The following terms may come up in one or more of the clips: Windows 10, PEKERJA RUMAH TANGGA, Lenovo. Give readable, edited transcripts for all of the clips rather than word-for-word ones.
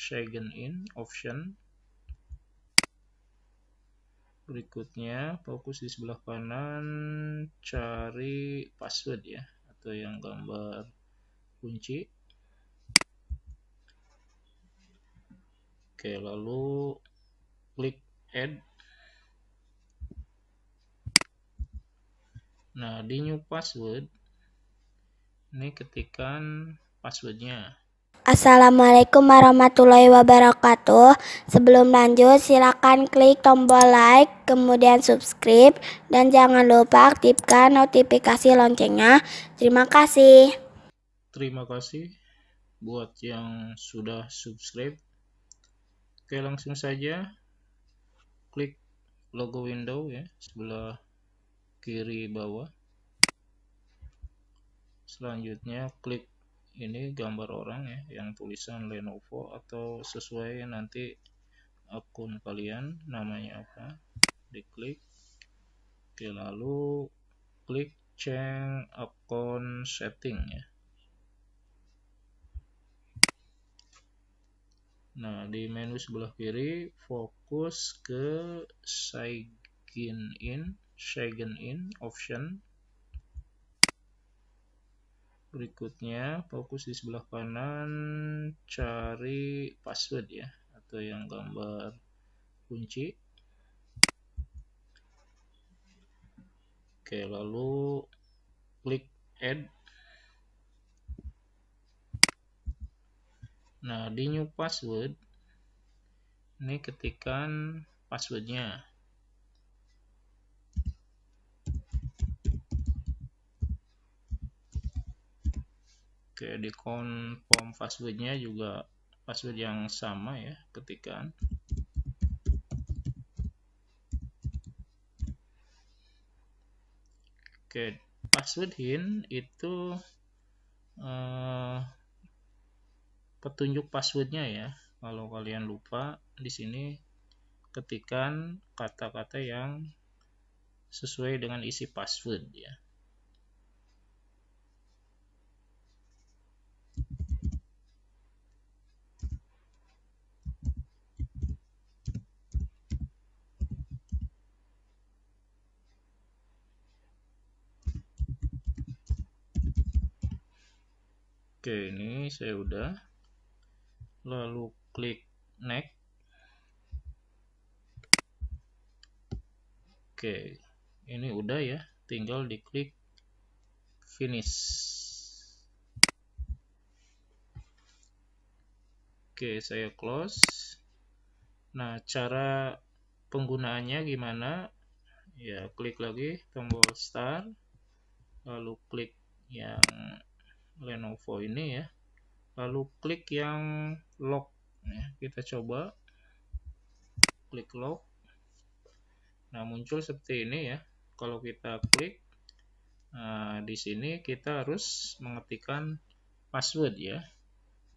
second in option. Berikutnya fokus di sebelah kanan, cari password ya, atau yang gambar kunci. Oke, lalu klik add. Nah, di new password ini ketikan passwordnya. Assalamualaikum warahmatullahi wabarakatuh. Sebelum lanjut, silakan klik tombol like, kemudian subscribe, dan jangan lupa aktifkan notifikasi loncengnya. Terima kasih. Terima kasih buat yang sudah subscribe. Oke, langsung saja klik logo window ya, sebelah kiri bawah. Selanjutnya klik ini gambar orang ya, yang tulisan Lenovo atau sesuai nanti akun kalian namanya apa, diklik. Oke, lalu klik change akun setting ya. Nah, di menu sebelah kiri fokus ke sign in option. Berikutnya fokus di sebelah kanan, cari password ya, atau yang gambar kunci. Oke, lalu klik add. Nah, di new password ini ketikan passwordnya. Oke, di confirm passwordnya juga password yang sama ya, ketikan. Oke, password hint itu petunjuk passwordnya ya. Kalau kalian lupa, di sini ketikan kata-kata yang sesuai dengan isi password ya. Oke, ini saya udah, lalu klik next. Oke, ini udah ya, tinggal diklik finish. Oke, saya close. Nah, cara penggunaannya gimana? Ya, klik lagi tombol start, lalu klik yang Lenovo ini ya, lalu klik yang lock ya, kita coba klik lock. Nah, muncul seperti ini ya. Kalau kita klik, nah, di sini kita harus mengetikkan password ya.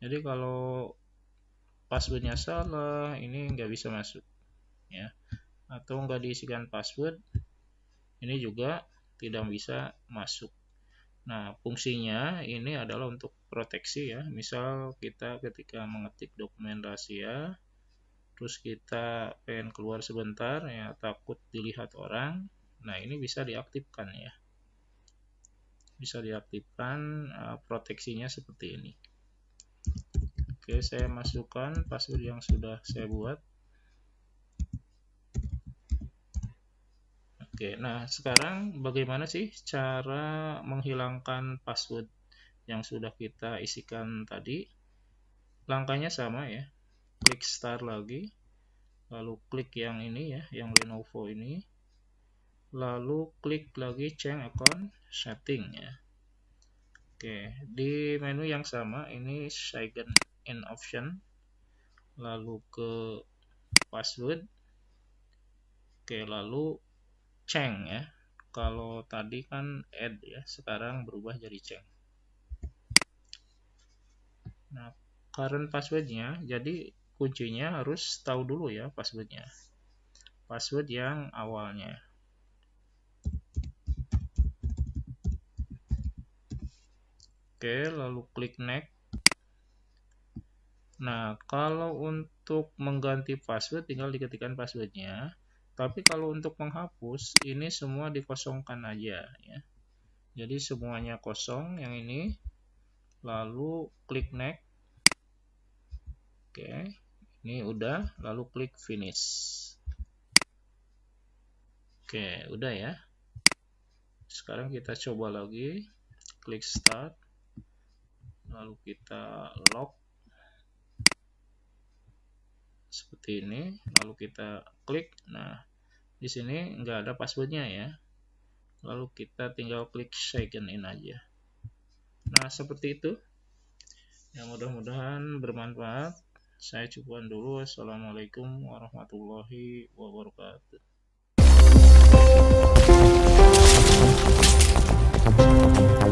Jadi kalau passwordnya salah, ini nggak bisa masuk ya, atau nggak diisikan password, ini juga tidak bisa masuk. Nah, fungsinya ini adalah untuk proteksi ya. Misal kita ketika mengetik dokumen rahasia, terus kita pengen keluar sebentar ya, takut dilihat orang. Nah, ini bisa diaktifkan ya. Bisa diaktifkan proteksinya seperti ini. Oke, saya masukkan password yang sudah saya buat. Oke, nah sekarang bagaimana sih cara menghilangkan password yang sudah kita isikan tadi? Langkahnya sama ya, klik start lagi, lalu klik yang ini ya, yang Lenovo ini, lalu klik lagi change account setting ya. Oke, di menu yang sama ini sign in option, lalu ke password. Oke, lalu change ya, kalau tadi kan add ya, sekarang berubah jadi change. Nah, current passwordnya, jadi kuncinya harus tahu dulu ya passwordnya, password yang awalnya. Oke, lalu klik next. Nah, kalau untuk mengganti password tinggal diketikkan passwordnya. Tapi kalau untuk menghapus, ini semua dikosongkan aja ya. Jadi semuanya kosong yang ini. Lalu klik next. Oke, ini udah, lalu klik finish. Oke, udah ya. Sekarang kita coba lagi. Klik start. Lalu kita lock seperti ini, lalu kita klik. Nah, di sini nggak ada passwordnya ya, lalu kita tinggal klik sign in aja. Nah, seperti itu ya, mudah-mudahan bermanfaat. Saya cukupkan dulu. Assalamualaikum warahmatullahi wabarakatuh.